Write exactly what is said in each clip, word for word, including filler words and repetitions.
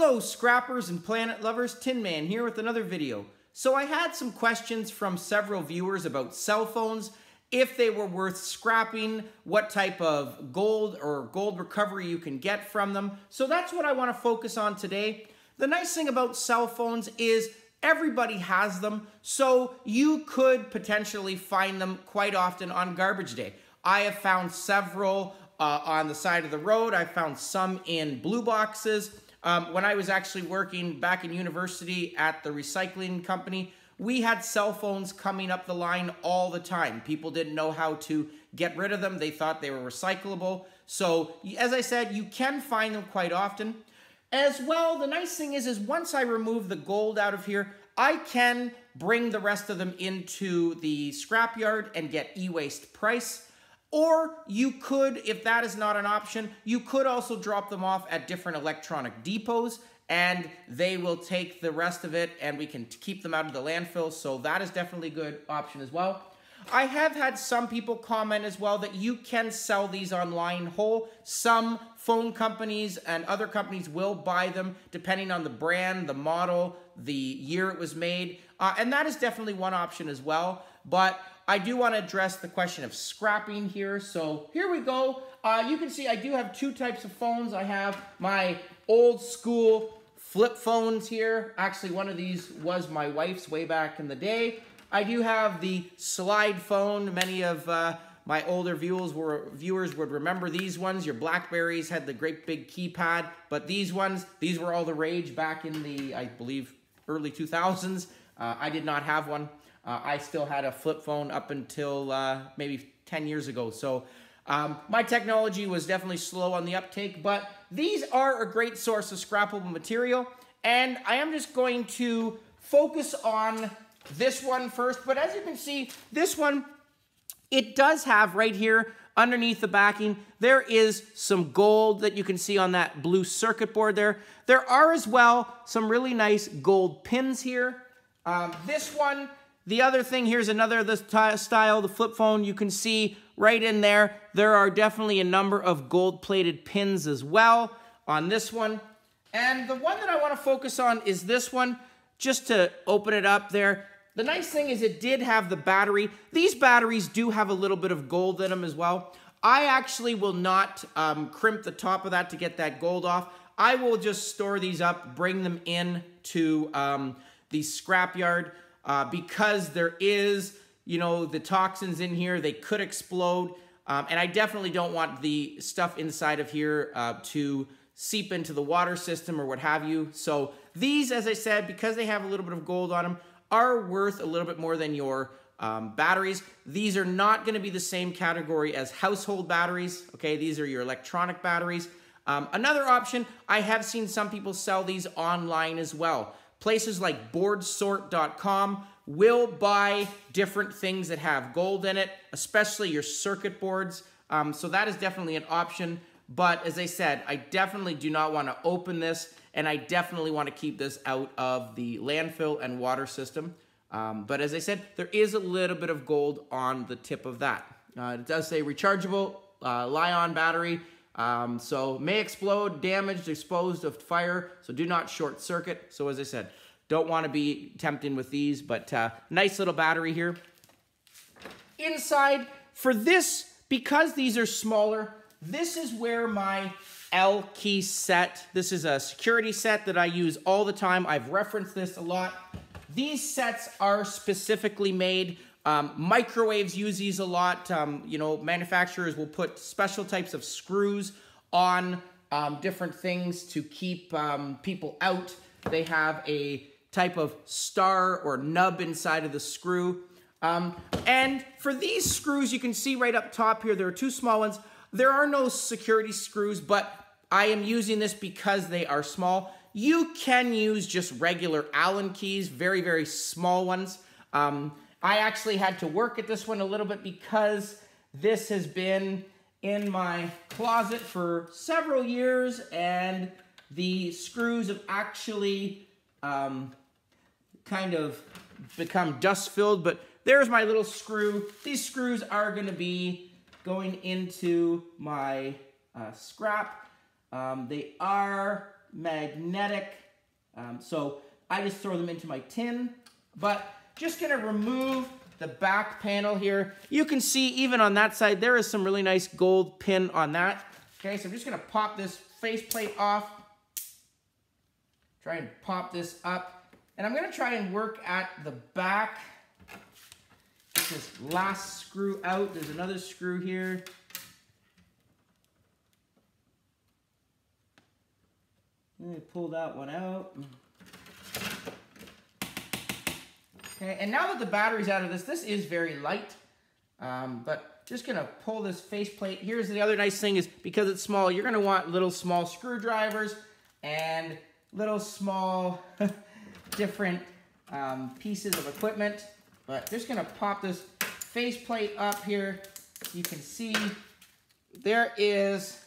Hello scrappers and planet lovers, Tin Man here with another video. So I had some questions from several viewers about cell phones, if they were worth scrapping, what type of gold or gold recovery you can get from them. So that's what I want to focus on today. The nice thing about cell phones is everybody has them, so you could potentially find them quite often on garbage day. I have found several uh, on the side of the road. I found some in blue boxes. Um, when I was actually working back in university at the recycling company, we had cell phones coming up the line all the time. People didn't know how to get rid of them. They thought they were recyclable. So as I said, you can find them quite often. As well, the nice thing is, is once I remove the gold out of here, I can bring the rest of them into the scrapyard and get e-waste price. Or you could, if that is not an option, you could also drop them off at different electronic depots and they will take the rest of it and we can keep them out of the landfill. So that is definitely a good option as well. I have had some people comment as well that you can sell these online whole. Some phone companies and other companies will buy them depending on the brand, the model, the year it was made. Uh, and that is definitely one option as well. But I do want to address the question of scrapping here. So here we go. Uh, you can see I do have two types of phones. I have my old school flip phones here. Actually, one of these was my wife's way back in the day. I do have the slide phone. Many of uh, my older viewers, were, viewers would remember these ones. Your Blackberries had the great big keypad. But these ones, these were all the rage back in the, I believe, early two thousands. Uh, I did not have one. Uh, I still had a flip phone up until uh, maybe ten years ago. So um, my technology was definitely slow on the uptake, but these are a great source of scrappable material. And I am just going to focus on this one first. But as you can see, this one, it does have right here underneath the backing, there is some gold that you can see on that blue circuit board there. There are as well some really nice gold pins here. Um, this one, the other thing, here's another of this style, the flip phone. You can see right in there, there are definitely a number of gold-plated pins as well on this one. And the one that I want to focus on is this one, just to open it up there. The nice thing is it did have the battery. These batteries do have a little bit of gold in them as well. I actually will not um, crimp the top of that to get that gold off. I will just store these up, bring them in to um, the scrapyard. Uh, because there is, you know, the toxins in here, they could explode. Um, and I definitely don't want the stuff inside of here uh, to seep into the water system or what have you. So these, as I said, because they have a little bit of gold on them, are worth a little bit more than your um, batteries. These are not going to be the same category as household batteries. Okay, these are your electronic batteries. Um, another option, I have seen some people sell these online as well. Places like board sort dot com will buy different things that have gold in it, especially your circuit boards. Um, so that is definitely an option. But as I said, I definitely do not want to open this, and I definitely want to keep this out of the landfill and water system. Um, but as I said, there is a little bit of gold on the tip of that. Uh, it does say rechargeable, uh, Li-ion battery. Um, so may explode, damaged, exposed of fire, so do not short circuit. So as I said, don't want to be tempting with these, but uh, nice little battery here. Inside, for this, because these are smaller, this is where my L key set, this is a security set that I use all the time. I've referenced this a lot. These sets are specifically made. Um, microwaves use these a lot. Um, you know, manufacturers will put special types of screws on um, different things to keep um, people out. They have a type of star or nub inside of the screw. Um, and for these screws, you can see right up top here, there are two small ones. There are no security screws, but I am using this because they are small. You can use just regular Allen keys, very, very small ones. Um, I actually had to work at this one a little bit because this has been in my closet for several years and the screws have actually um, kind of become dust-filled. But there's my little screw. These screws are going to be going into my uh, scrap. Um, they are magnetic. Um, so I just throw them into my tin, but just gonna remove the back panel here. You can see even on that side, there is some really nice gold pin on that. Okay, so I'm just gonna pop this faceplate off. Try and pop this up. And I'm gonna try and work at the back. Get this last screw out. There's another screw here. Let me pull that one out. Okay, and now that the battery's out of this, this is very light, um, but just gonna pull this faceplate. Here's the other nice thing is because it's small, you're gonna want little small screwdrivers and little small different um, pieces of equipment. But just gonna pop this faceplate up here. You can see there is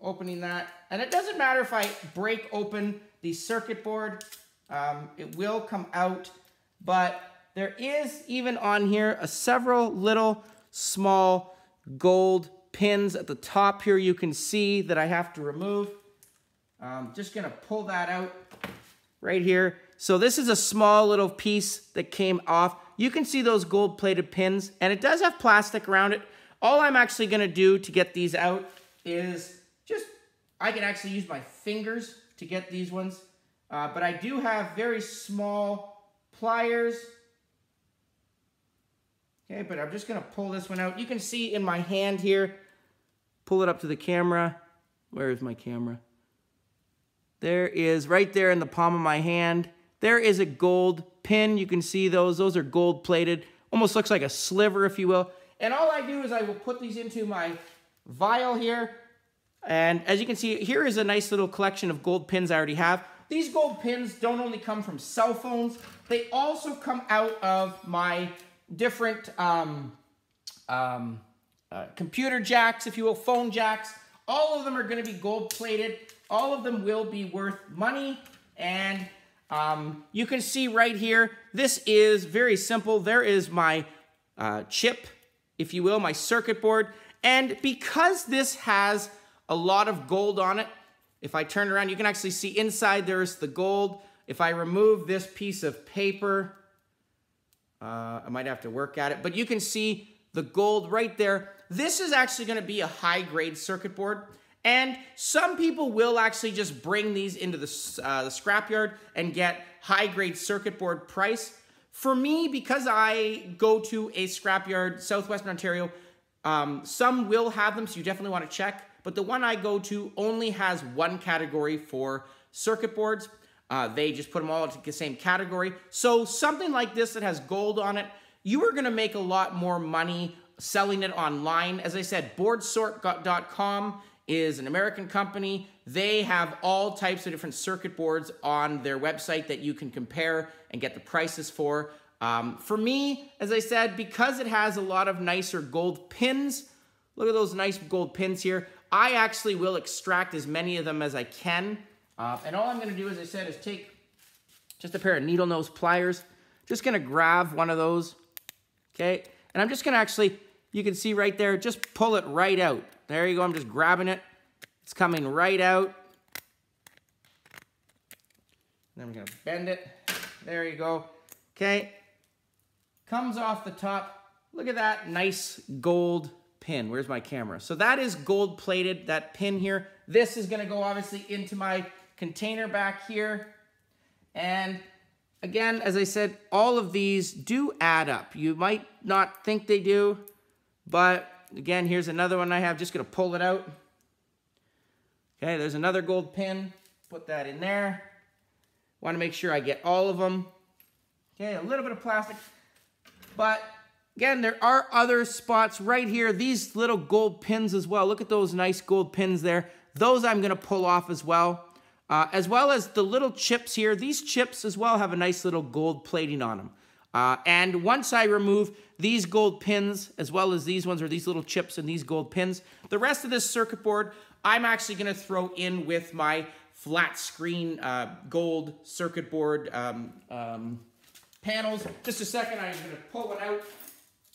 opening that, and it doesn't matter if I break open the circuit board, um, it will come out. But there is even on here a several little small gold pins at the top here. You can see that I have to remove. I'm just gonna pull that out right here. So this is a small little piece that came off. You can see those gold plated pins, and it does have plastic around it. All I'm actually gonna do to get these out is just, I can actually use my fingers to get these ones. Uh, but I do have very small pliers. Okay, but I'm just gonna pull this one out. You can see in my hand here, pull it up to the camera. Where is my camera? There is, right there in the palm of my hand, there is a gold pin. You can see those, those are gold plated. Almost looks like a sliver, if you will. And all I do is I will put these into my vial here. And as you can see, here is a nice little collection of gold pins I already have. These gold pins don't only come from cell phones, they also come out of my different um, um, uh, computer jacks, if you will, phone jacks. All of them are gonna be gold plated. All of them will be worth money. And um, you can see right here, this is very simple. There is my uh, chip, if you will, my circuit board. And because this has a lot of gold on it, if I turn around, you can actually see inside there's the gold. If I remove this piece of paper, uh, I might have to work at it, but you can see the gold right there. This is actually gonna be a high-grade circuit board, and some people will actually just bring these into the, uh, the scrapyard and get high-grade circuit board price. For me, because I go to a scrapyard, Southwestern Ontario, um, some will have them, so you definitely wanna check. But the one I go to only has one category for circuit boards. Uh, they just put them all into the same category. So something like this that has gold on it, you are gonna make a lot more money selling it online. As I said, board sort dot com is an American company. They have all types of different circuit boards on their website that you can compare and get the prices for. Um, for me, as I said, because it has a lot of nicer gold pins, look at those nice gold pins here. I actually will extract as many of them as I can. Uh, and all I'm gonna do, as I said, is take just a pair of needle nose pliers. Just gonna grab one of those, okay? And I'm just gonna actually, you can see right there, just pull it right out. There you go, I'm just grabbing it. It's coming right out. Then I'm gonna bend it. There you go, okay? Comes off the top. Look at that nice gold pin. Where's my camera? So that is gold plated, that pin here. This is gonna go obviously into my container back here. And again, as I said, all of these do add up. You might not think they do, but again, here's another one I have. Just gonna pull it out. Okay, there's another gold pin. Put that in there. Wanna make sure I get all of them. Okay, a little bit of plastic, but again, there are other spots right here. These little gold pins as well. Look at those nice gold pins there. Those I'm gonna pull off as well. Uh, as well as the little chips here. These chips as well have a nice little gold plating on them. Uh, and once I remove these gold pins, as well as these ones, or these little chips and these gold pins, the rest of this circuit board, I'm actually gonna throw in with my flat screen uh, gold circuit board um, um, panels. Just a second, I'm gonna pull it out.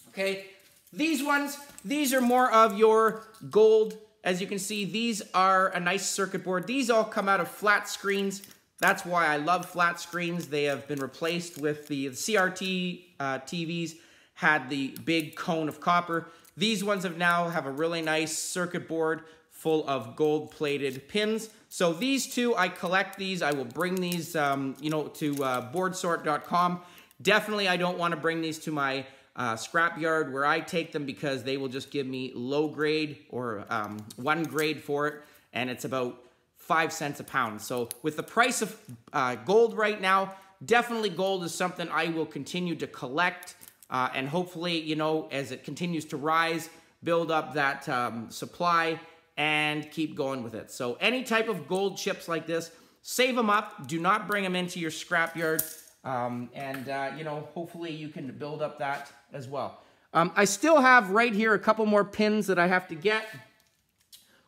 Okay, these ones, these are more of your gold As you can see, these are a nice circuit board. These all come out of flat screens. That's why I love flat screens. They have been replaced with the C R T uh, T Vs, had the big cone of copper. These ones have now have a really nice circuit board full of gold-plated pins. So these two, I collect these. I will bring these, um, you know, to uh, board sort dot com. Definitely, I don't want to bring these to my uh, scrap yard where I take them, because they will just give me low grade or um, one grade for it, and it's about five cents a pound. So with the price of uh, gold right now, definitely gold is something I will continue to collect, uh, and hopefully, you know, as it continues to rise, build up that um, supply and keep going with it. So any type of gold chips like this, save them up. Do not bring them into your scrapyard. Um, and, uh, you know, hopefully you can build up that as well. Um, I still have right here a couple more pins that I have to get.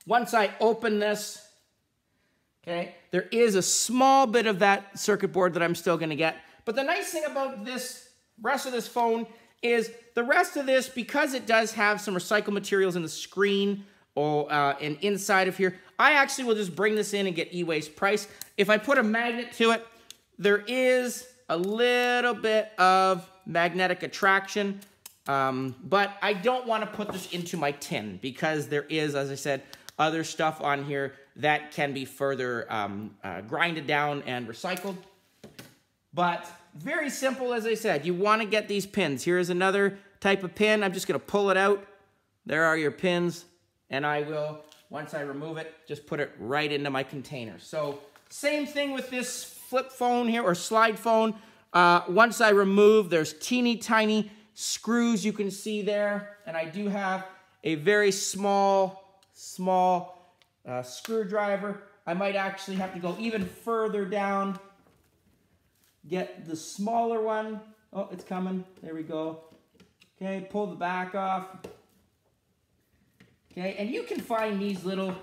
Once I open this, okay, there is a small bit of that circuit board that I'm still going to get. But the nice thing about this rest of this phone is the rest of this, because it does have some recycled materials in the screen or uh, and inside of here, I actually will just bring this in and get e-waste price. If I put a magnet to it, there is a little bit of magnetic attraction, um, but I don't want to put this into my tin because there is, as I said, other stuff on here that can be further um, uh, grinded down and recycled. But very simple, as I said, you want to get these pins. Here is another type of pin. I'm just going to pull it out. There are your pins, and I will, once I remove it, just put it right into my container. So same thing with this flip phone here, or slide phone. Uh, once I remove, there's teeny tiny screws you can see there, and I do have a very small, small uh, screwdriver. I might actually have to go even further down, get the smaller one. Oh, it's coming. There we go. Okay, pull the back off. Okay, and you can find these little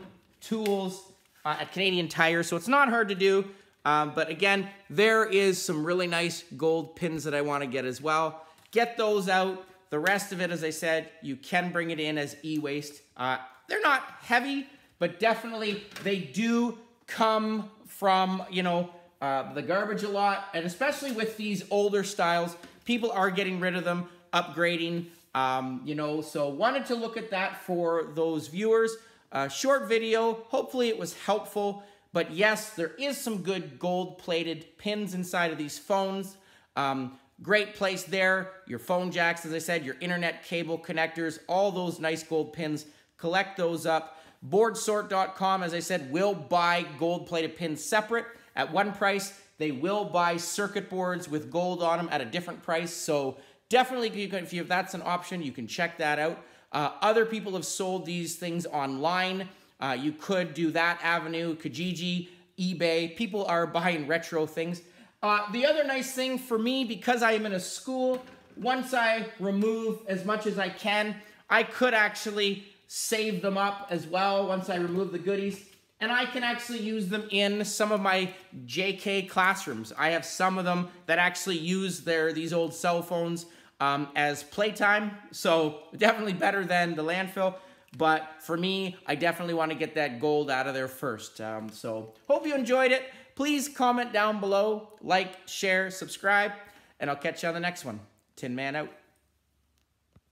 tools uh, at Canadian Tire, so it's not hard to do. Um, but again, there is some really nice gold pins that I want to get as well. Get those out. The rest of it, as I said, you can bring it in as e-waste. Uh, they're not heavy, but definitely they do come from, you know, uh, the garbage a lot. And especially with these older styles, people are getting rid of them, upgrading, um, you know. So wanted to look at that for those viewers. Uh, short video. Hopefully it was helpful. But yes, there is some good gold-plated pins inside of these phones. Um, great place there. Your phone jacks, as I said, your internet cable connectors, all those nice gold pins. Collect those up. board sort dot com, as I said, will buy gold-plated pins separate at one price. They will buy circuit boards with gold on them at a different price. So definitely, you can, if that's an option, you can check that out. Uh, other people have sold these things online. Uh, you could do that avenue, Kijiji, eBay. People are buying retro things. Uh, the other nice thing for me, because I am in a school, once I remove as much as I can, I could actually save them up as well once I remove the goodies. And I can actually use them in some of my J K classrooms. I have some of them that actually use their these old cell phones um, as playtime. So definitely better than the landfill. But for me, I definitely want to get that gold out of there first. Um, so hope you enjoyed it. Please comment down below, like, share, subscribe, and I'll catch you on the next one. Tin Man out.